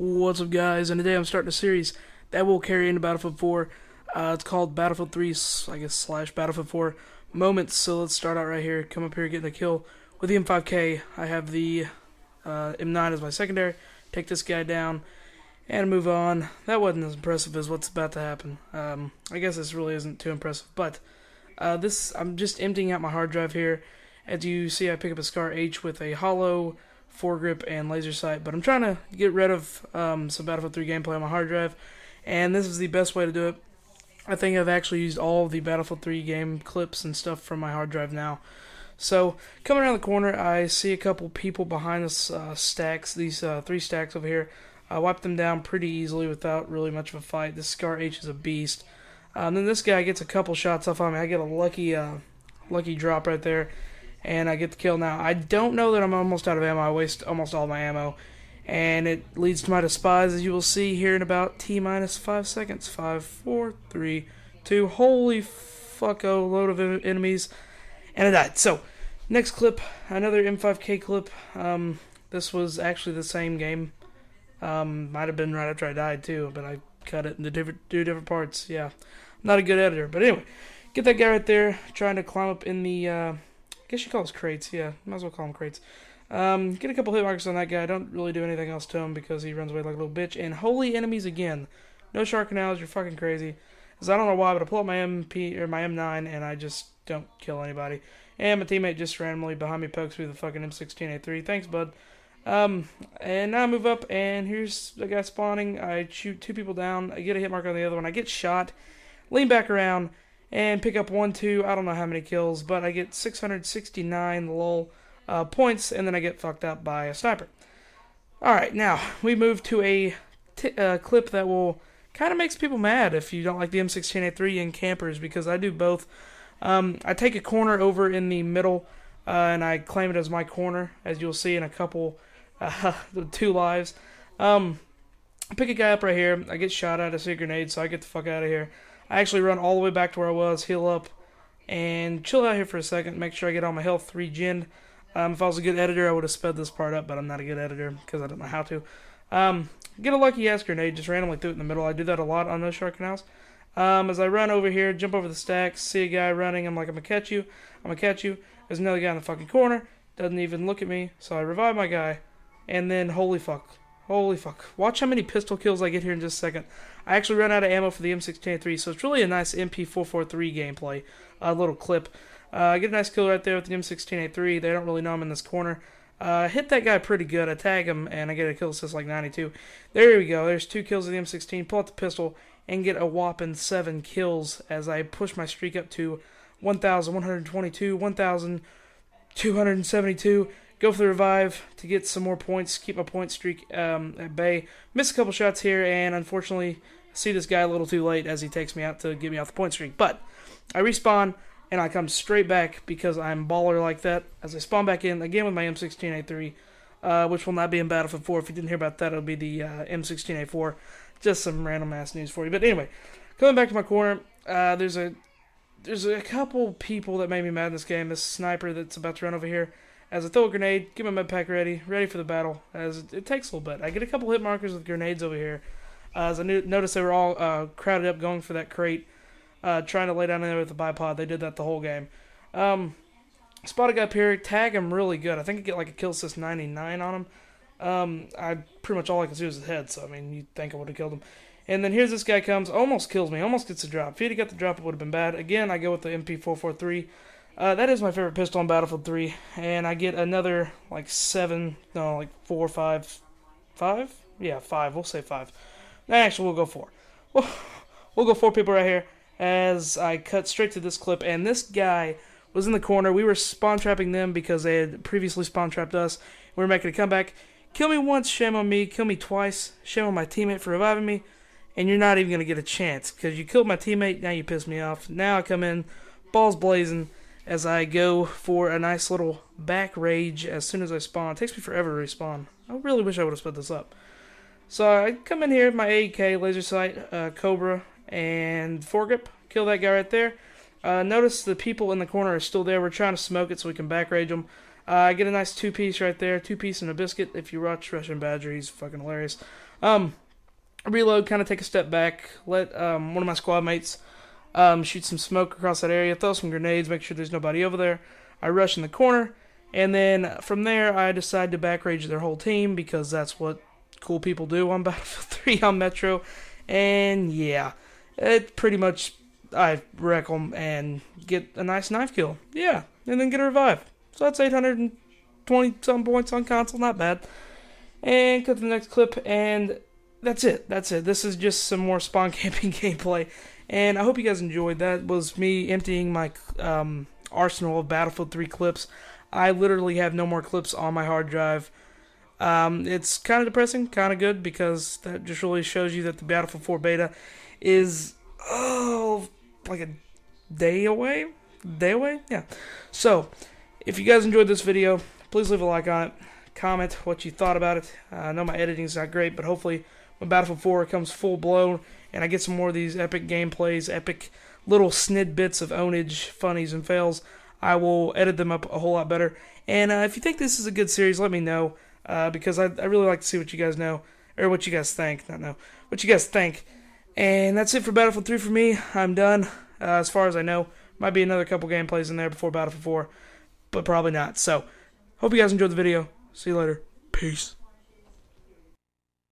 What's up, guys? And today I'm starting a series that will carry into Battlefield 4. It's called Battlefield 3, I guess, slash Battlefield 4 Moments. So let's start out right here. Come up here, get the kill with the M5K. I have the M9 as my secondary. Take this guy down and move on. That wasn't as impressive as what's about to happen. I guess this really isn't too impressive, but I'm just emptying out my hard drive here. As you see, I pick up a Scar H with a hollow, foregrip, and laser sight, but I'm trying to get rid of some Battlefield 3 gameplay on my hard drive, and this is the best way to do it. I think I've actually used all the Battlefield 3 game clips and stuff from my hard drive now. So, coming around the corner, I see a couple people behind us, stacks, these three stacks over here. I wiped them down pretty easily without really much of a fight. This Scar H is a beast. Then this guy gets a couple shots off on me. I get a lucky drop right there, and I get the kill. Now, I don't know that I'm almost out of ammo. I waste almost all my ammo, and it leads to my despise, as you will see here in about T-minus 5 seconds. 5, 4, 3, 2. Holy fucko, load of enemies, and I died. So, next clip, another M5K clip. This was actually the same game. Might have been right after I died, too, but I cut it into two different parts. Yeah, I'm not a good editor, but anyway, get that guy right there, trying to climb up in the... I guess you call those crates, yeah. Might as well call them crates. Get a couple hit markers on that guy. Don't really do anything else to him because he runs away like a little bitch. And holy enemies again. No shark canals, you're fucking crazy. Because I don't know why, but I pull up my M9 and I just don't kill anybody. And my teammate just randomly behind me pokes me with a fucking M16A3. Thanks, bud. And now I move up, and here's the guy spawning. I shoot two people down. I get a hit marker on the other one. I get shot. Lean back around and pick up 1, 2, I don't know how many kills, but I get 669 lol points, and then I get fucked up by a sniper. Alright, now, we move to a clip that will kind of makes people mad if you don't like the M16A3 and campers, because I do both. I take a corner over in the middle, and I claim it as my corner, as you'll see in a couple, 2 lives. I pick a guy up right here, I get shot at, I see a grenade, so I get the fuck out of here. I actually run all the way back to where I was, heal up, and chill out here for a second, make sure I get all my health regen. If I was a good editor, I would have sped this part up, but I'm not a good editor because I don't know how to. Get a lucky-ass grenade, just randomly threw it in the middle. I do that a lot on those shark canals. As I run over here, jump over the stacks, see a guy running, I'm like, I'm going to catch you, I'm going to catch you. There's another guy in the fucking corner, doesn't even look at me, so I revive my guy, and then holy fuck. Holy fuck. Watch how many pistol kills I get here in just a second. I actually ran out of ammo for the M16A3, so it's really a nice MP443 gameplay, a little clip. I get a nice kill right there with the M16A3. They don't really know I'm in this corner. Hit that guy pretty good. I tag him, and I get a kill assist like 92. There we go. There's 2 kills of the M16. Pull out the pistol and get a whopping 7 kills as I push my streak up to 1,122, 1,272. Go for the revive to get some more points, keep my point streak at bay. Miss a couple shots here, and unfortunately, see this guy a little too late as he takes me out to get me off the point streak. But I respawn, and I come straight back because I'm baller like that. As I spawn back in, again with my M16A3, which will not be in Battlefield 4. If you didn't hear about that, it'll be the M16A4. Just some random-ass news for you. But anyway, coming back to my corner, there's a couple people that made me mad in this game. This sniper that's about to run over here. As I throw a grenade, get my med pack ready for the battle, as it takes a little bit. I get a couple hit markers with grenades over here, as I noticed they were all crowded up going for that crate, trying to lay down in there with the bipod. They did that the whole game. Spot a guy up here, tag him really good. I think I get like a kill assist 99 on him. I pretty much all I could see was his head, so I mean, you'd think I would have killed him. And then here's this guy comes, almost kills me, almost gets the drop. If he'd have got the drop, it would have been bad. Again, I go with the MP443. That is my favorite pistol on Battlefield 3, and I get another, like, 5? Yeah, 5, we'll say 5. Actually, we'll go 4. We'll go 4 people right here, as I cut straight to this clip, and this guy was in the corner. We were spawn trapping them because they had previously spawn trapped us. We were making a comeback. Kill me once, shame on me. Kill me twice, shame on my teammate for reviving me, and you're not even going to get a chance, because you killed my teammate, now you pissed me off. Now I come in, balls blazing, as I go for a nice little back rage as soon as I spawn. It takes me forever to respawn. I really wish I would have sped this up. So I come in here with my AK, laser sight, Cobra, and foregrip. Kill that guy right there. Notice the people in the corner are still there. We're trying to smoke it so we can back rage them. I get a nice 2-piece right there. 2-piece and a biscuit. If you watch Russian Badger, he's fucking hilarious. Reload, kind of take a step back, let one of my squad mates shoot some smoke across that area, throw some grenades, make sure there's nobody over there. I rush in the corner, and then from there I decide to backrage their whole team, because that's what cool people do on Battlefield 3 on Metro. And yeah, it pretty much, I wreck them and get a nice knife kill. Yeah, and then get a revive. So that's 820 some points on console, not bad. And cut to the next clip, and that's it. That's it. This is just some more spawn camping gameplay, and I hope you guys enjoyed. That was me emptying my arsenal of Battlefield 3 clips. I literally have no more clips on my hard drive. It's kind of depressing, kind of good, because that just really shows you that the Battlefield 4 beta is, oh, like a day away? Day away? Yeah. So, if you guys enjoyed this video, please leave a like on it. Comment what you thought about it. I know my editing's not great, but hopefully when Battlefield 4 comes full blown and I get some more of these epic gameplays, epic little snidbits of ownage, funnies, and fails, I will edit them up a whole lot better. And if you think this is a good series, let me know, because I really like to see what you guys know, or what you guys think, not know, what you guys think. And that's it for Battlefield 3 for me. I'm done, as far as I know. Might be another couple gameplays in there before Battlefield 4, but probably not. So, hope you guys enjoyed the video. See you later. Peace.